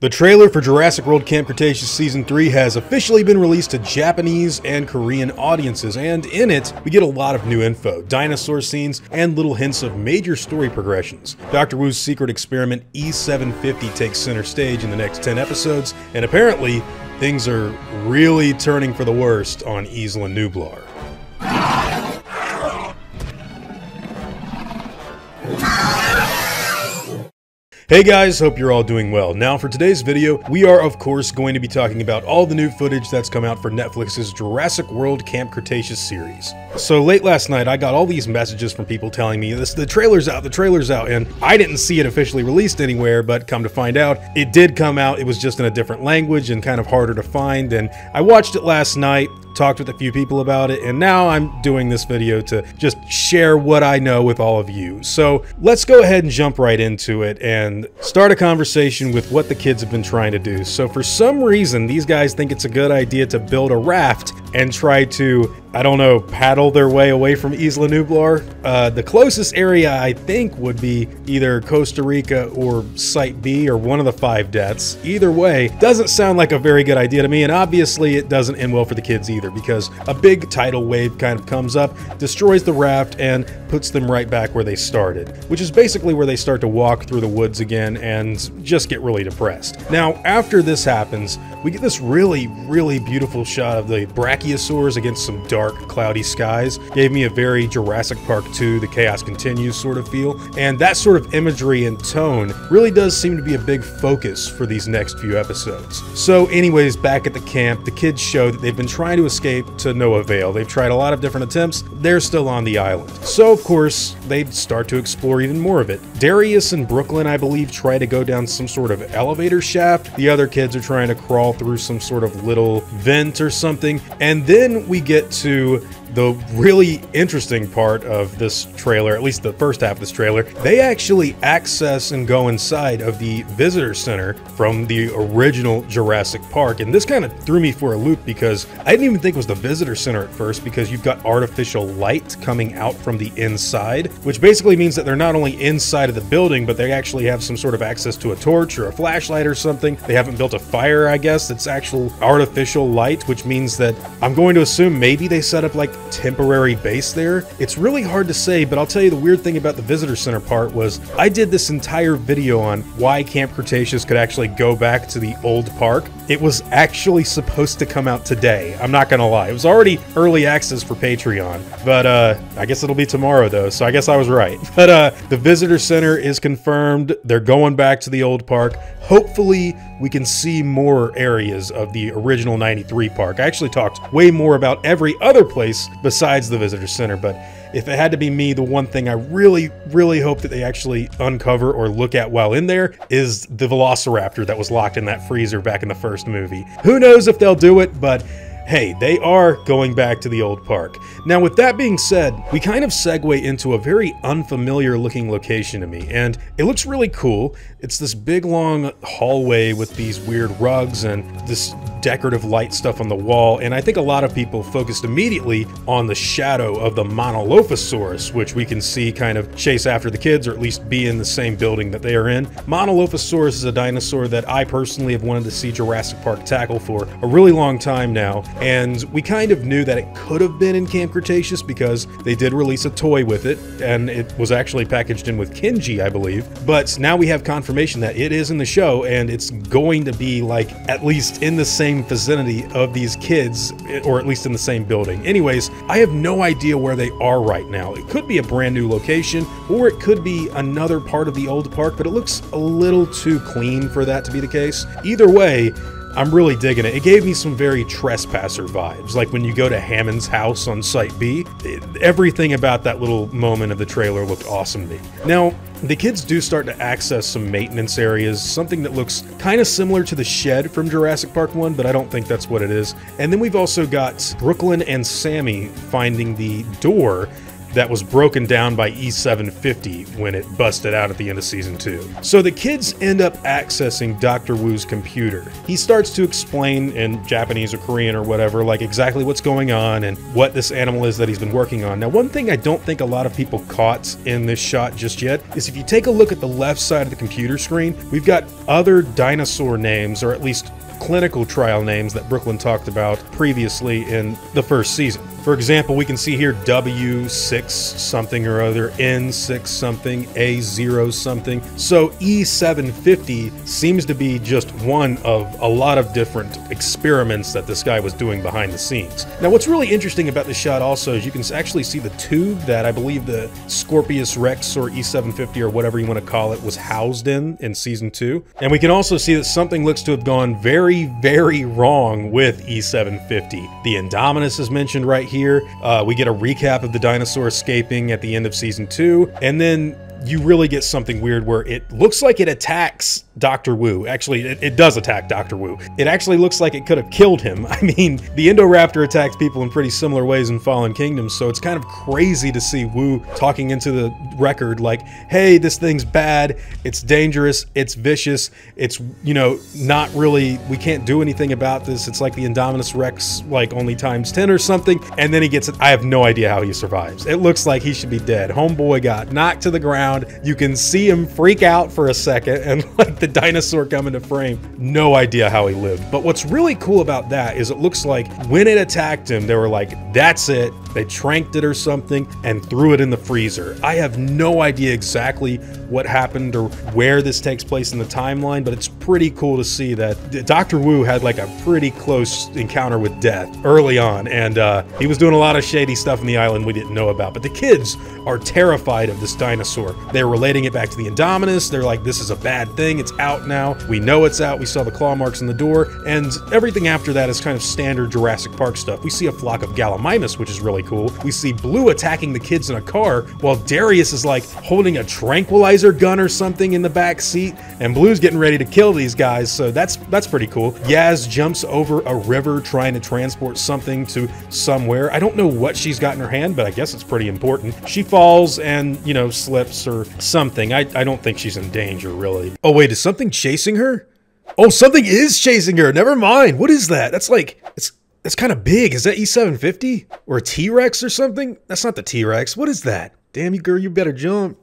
The trailer for Jurassic World Camp Cretaceous Season 3 has officially been released to Japanese and Korean audiences, and in it, we get a lot of new info, dinosaur scenes, and little hints of major story progressions. Dr. Wu's secret experiment E750 takes center stage in the next 10 episodes, and apparently, things are really turning for the worst on Isla Nublar. Hey guys, hope you're all doing well. Now for today's video, we are of course going to be talking about all the new footage that's come out for Netflix's Jurassic World Camp Cretaceous series. So late last night, I got all these messages from people telling me, the trailer's out, the trailer's out, and I didn't see it officially released anywhere, but come to find out, it did come out. It was just in a different language and kind of harder to find, and I watched it last night, talked with a few people about it, and now I'm doing this video to just share what I know with all of you. So let's go ahead and jump right into it and start a conversation with what the kids have been trying to do. So for some reason, these guys think it's a good idea to build a raft and try to, I don't know, paddle their way away from Isla Nublar. The closest area I think would be either Costa Rica or Site B or one of the 5 deaths. Either way, doesn't sound like a very good idea to me, and obviously it doesn't end well for the kids either, because a big tidal wave kind of comes up, destroys the raft, and puts them right back where they started, which is basically where they start to walk through the woods again and just get really depressed. Now, after this happens, we get this really, really beautiful shot of the Brachiosaurs against some dark, cloudy skies. Gave me a very Jurassic Park 2, The Chaos Continues sort of feel, and that sort of imagery and tone really does seem to be a big focus for these next few episodes. So anyways, back at the camp, the kids show that they've been trying to escape to no avail. They've tried a lot of different attempts, they're still on the island. So of course, they start to explore even more of it. Darius and Brooklyn, I believe, try to go down some sort of elevator shaft. The other kids are trying to crawl through some sort of little vent or something, and then we get to the really interesting part of this trailer, at least the first half of this trailer. They actually access and go inside of the visitor center from the original Jurassic Park, and this kind of threw me for a loop because I didn't even think it was the visitor center at first, because you've got artificial light coming out from the inside, which basically means that they're not only inside of the building, but they actually have some sort of access to a torch or a flashlight or something. They haven't built a fire, I guess. It's actual artificial light, which means that I'm going to assume maybe they set up like temporary base there. It's really hard to say, but I'll tell you the weird thing about the visitor center part was I did this entire video on why Camp Cretaceous could actually go back to the old park. It was actually supposed to come out today. I'm not gonna lie. It was already early access for Patreon, but I guess it'll be tomorrow though, so I guess I was right. But the visitor center is confirmed. They're going back to the old park. Hopefully we can see more areas of the original 93 park. I actually talked way more about every other place besides the visitor center, but if it had to be me, the one thing I really, really hope that they actually uncover or look at while in there is the velociraptor that was locked in that freezer back in the first movie. Who knows if they'll do it, but hey, they are going back to the old park. Now, with that being said, we kind of segue into a very unfamiliar looking location to me, and it looks really cool. It's this big long hallway with these weird rugs and this decorative light stuff on the wall, and I think a lot of people focused immediately on the shadow of the Monolophosaurus, which we can see kind of chase after the kids, or at least be in the same building that they are in. Monolophosaurus is a dinosaur that I personally have wanted to see Jurassic Park tackle for a really long time now. And we kind of knew that it could have been in Camp Cretaceous because they did release a toy with it, and it was actually packaged in with Kenji, I believe. But now we have confirmation that it is in the show, and it's going to be like at least in the same vicinity of these kids, or at least in the same building. Anyways, I have no idea where they are right now. It could be a brand new location, or it could be another part of the old park, but it looks a little too clean for that to be the case. Either way, I'm really digging it. It gave me some very Trespasser vibes, like when you go to Hammond's house on Site B. Everything about that little moment of the trailer looked awesome to me. Now, the kids do start to access some maintenance areas, something that looks kind of similar to the shed from Jurassic Park 1, but I don't think that's what it is. And then we've also got Brooklyn and Sammy finding the door that was broken down by E750 when it busted out at the end of season 2. So the kids end up accessing Dr. Wu's computer. He starts to explain in Japanese or Korean or whatever, like exactly what's going on and what this animal is that he's been working on. Now, one thing I don't think a lot of people caught in this shot just yet is if you take a look at the left side of the computer screen, we've got other dinosaur names, or at least clinical trial names that Brooklyn talked about previously in the first season. For example, we can see here W6 something or other, N6 something, A0 something. So E750 seems to be just one of a lot of different experiments that this guy was doing behind the scenes. Now, what's really interesting about this shot also is you can actually see the tube that I believe the Scorpius Rex or E750 or whatever you want to call it was housed in season 2. And we can also see that something looks to have gone very, very wrong with E750. The Indominus is mentioned right here. We get a recap of the dinosaur escaping at the end of season 2, and then you really get something weird where it looks like it attacks Dr. Wu. Actually, it does attack Dr. Wu. It actually looks like it could have killed him. I mean, the Indoraptor attacks people in pretty similar ways in Fallen Kingdom, so it's kind of crazy to see Wu talking into the record like, hey, this thing's bad, it's dangerous, it's vicious, it's, you know, not really, we can't do anything about this. It's like the Indominus Rex, like only times 10 or something. And then he gets it. I have no idea how he survives. It looks like he should be dead. Homeboy got knocked to the ground. You can see him freak out for a second and like the dinosaur coming to frame. No idea how he lived. But what's really cool about that is it looks like when it attacked him, they were like, that's it. They tranked it or something and threw it in the freezer. I have no idea exactly what happened or where this takes place in the timeline, but it's pretty cool to see that Dr. Wu had like a pretty close encounter with death early on, and he was doing a lot of shady stuff in the island we didn't know about. But the kids are terrified of this dinosaur. They're relating it back to the Indominus. They're like, this is a bad thing. It's out now. We know it's out. We saw the claw marks in the door, and everything after that is kind of standard Jurassic Park stuff. We see a flock of Gallimimus, which is really cool. We see Blue attacking the kids in a car while Darius is like holding a tranquilizer gun or something in the back seat, and Blue's getting ready to kill these guys, so that's pretty cool. Yaz jumps over a river trying to transport something to somewhere. I don't know what she's got in her hand, but I guess it's pretty important. She falls and, you know, slips or something. I don't think she's in danger, really. Oh wait, is something chasing her? Oh, something is chasing her. Never mind. What is that? That's like, it's kind of big. Is that E750 or a T-Rex or something? That's not the T-Rex. What is that? Damn you, girl, you better jump.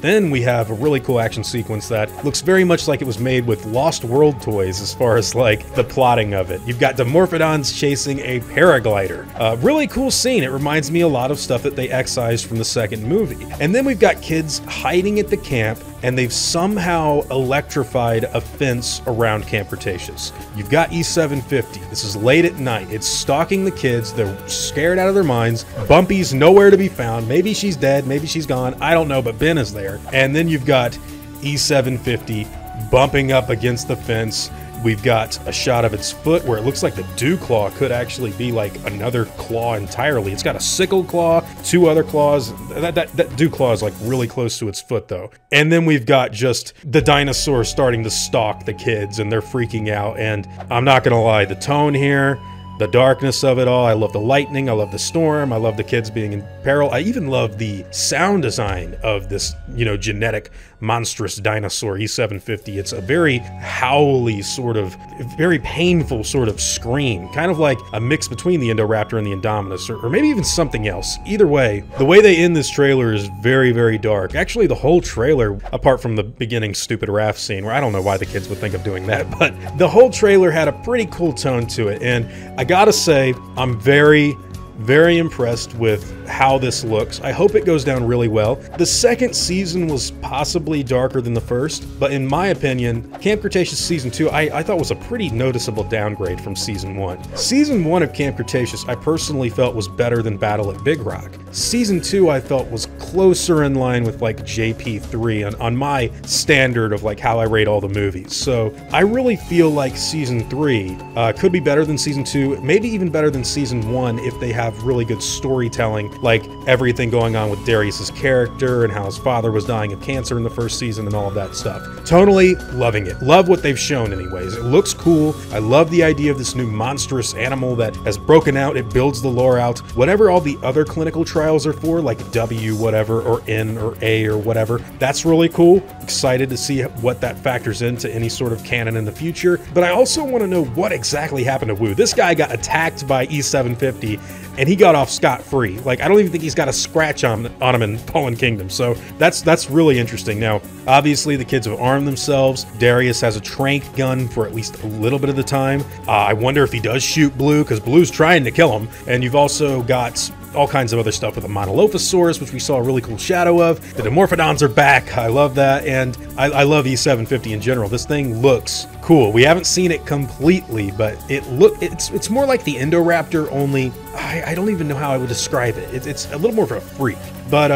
Then we have a really cool action sequence that looks very much like it was made with Lost World toys as far as like the plotting of it. You've got Dimorphodons chasing a paraglider. Really cool scene. It reminds me a lot of stuff that they excised from the second movie. And then we've got kids hiding at the camp, and they've somehow electrified a fence around Camp Cretaceous. You've got E750. This is late at night. It's stalking the kids. They're scared out of their minds. Bumpy's nowhere to be found. Maybe she's dead. Maybe she's gone. I don't know, but Ben is there. And then you've got E750 bumping up against the fence. We've got a shot of its foot where it looks like the dew claw could actually be like another claw entirely. It's got a sickle claw, two other claws. That dew claw is like really close to its foot though. And then we've got just the dinosaur starting to stalk the kids and they're freaking out. And I'm not gonna lie, the tone here, the darkness of it all. I love the lightning, I love the storm, I love the kids being in peril. I even love the sound design of this, you know, genetic monstrous dinosaur, E750. It's a very howly sort of, very painful sort of scream, kind of like a mix between the Indoraptor and the Indominus, or maybe even something else. Either way they end this trailer is very, very dark. Actually, the whole trailer, apart from the beginning stupid raft scene, where I don't know why the kids would think of doing that, but the whole trailer had a pretty cool tone to it, and I gotta say, I'm very, very impressed with how this looks. I hope it goes down really well. The second season was possibly darker than the first, but in my opinion, Camp Cretaceous Season 2 I thought was a pretty noticeable downgrade from Season 1. Season 1 of Camp Cretaceous I personally felt was better than Battle at Big Rock. Season 2 I felt was closer in line with like JP3 on my standard of like how I rate all the movies. So I really feel like Season 3 could be better than Season 2, maybe even better than Season 1 if they had have really good storytelling, like everything going on with Darius's character and how his father was dying of cancer in the first season and all of that stuff. Totally loving it. Love what they've shown anyways. It looks cool. I love the idea of this new monstrous animal that has broken out. It builds the lore out. Whatever all the other clinical trials are for, like W whatever or N or A or whatever, that's really cool. Excited to see what that factors into any sort of canon in the future. But I also want to know what exactly happened to Wu. This guy got attacked by E750 and he got off scot-free. Like, I don't even think he's got a scratch on him in Fallen Kingdom. So that's really interesting. Now, obviously the kids have armed themselves. Darius has a tranq gun for at least a little bit of the time. I wonder if he does shoot Blue, because Blue's trying to kill him. And you've also got all kinds of other stuff with the Monolophosaurus, which we saw a really cool shadow of. The Dimorphodons are back. I love that. And I love E750 in general. This thing looks cool. We haven't seen it completely, but it's more like the Indoraptor, only I don't even know how I would describe it. It's a little more of a freak. But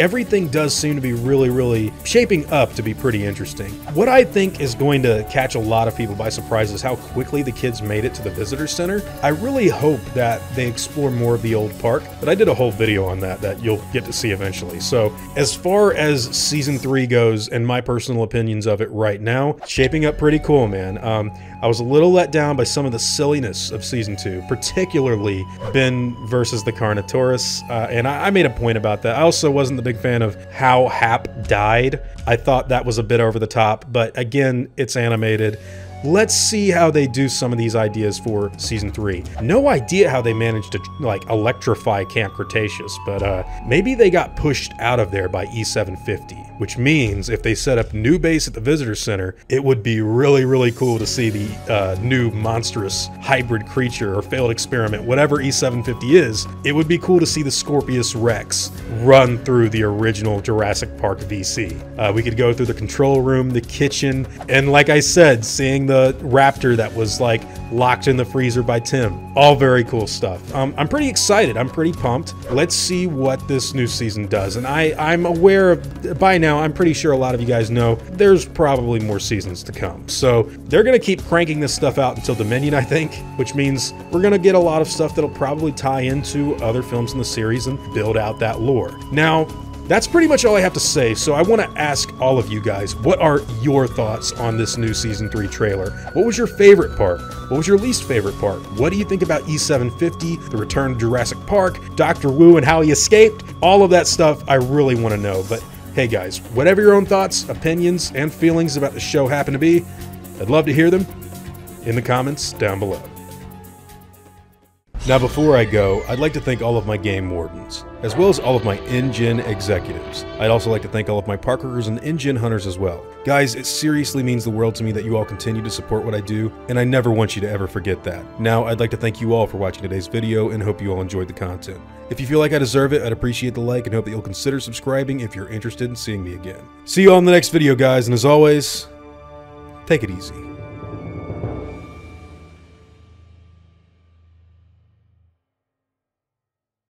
everything does seem to be really, really shaping up to be pretty interesting. What I think is going to catch a lot of people by surprise is how quickly the kids made it to the visitor center. I really hope that they explore more of the old park, but I did a whole video on that you'll get to see eventually. So as far as season 3 goes and my personal opinions of it right now, shaping up pretty cool, man. I was a little let down by some of the silliness of season 2, particularly Ben versus the Carnotaurus, and I made a point about that. I also wasn't the big fan of how Hap died. I thought that was a bit over the top, but again, it's animated. Let's see how they do some of these ideas for season 3. No idea how they managed to like electrify Camp Cretaceous, but maybe they got pushed out of there by E750, which means if they set up new base at the visitor center, it would be really, really cool to see the new monstrous hybrid creature or failed experiment, whatever E750 is. It would be cool to see the Scorpius Rex run through the original Jurassic Park VC. We could go through the control room, the kitchen, and like I said, seeing the raptor that was like locked in the freezer by Tim. All very cool stuff. I'm pretty excited. I'm pretty pumped. Let's see what this new season does. And I'm aware of, by now, I'm pretty sure a lot of you guys know, there's probably more seasons to come. So they're going to keep cranking this stuff out until Dominion, I think, which means we're going to get a lot of stuff that'll probably tie into other films in the series and build out that lore. Now, that's pretty much all I have to say, so I want to ask all of you guys, what are your thoughts on this new Season 3 trailer? What was your favorite part? What was your least favorite part? What do you think about E750, the return to Jurassic Park, Dr. Wu and how he escaped? All of that stuff I really want to know, but hey guys, whatever your own thoughts, opinions, and feelings about the show happen to be, I'd love to hear them in the comments down below. Now before I go, I'd like to thank all of my game wardens, as well as all of my InGen executives. I'd also like to thank all of my park workers and InGen hunters as well. Guys, it seriously means the world to me that you all continue to support what I do, and I never want you to ever forget that. Now, I'd like to thank you all for watching today's video and hope you all enjoyed the content. If you feel like I deserve it, I'd appreciate the like and hope that you'll consider subscribing if you're interested in seeing me again. See you all in the next video, guys, and as always, take it easy.